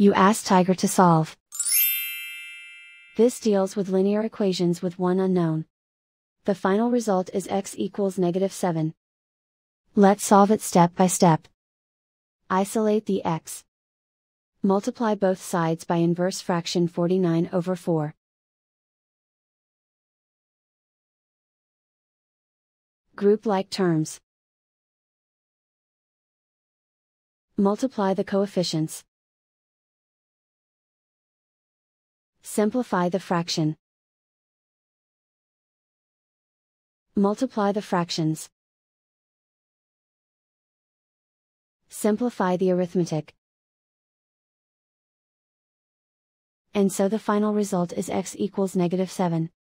you ask Tiger to solve. This deals with linear equations with one unknown. The final result is x equals -7. Let's solve it step by step. Isolate the x. Multiply both sides by inverse fraction 49/4. Group like terms. Multiply the coefficients. Simplify the fraction. Multiply the fractions. Simplify the arithmetic. And so the final result is x equals -7.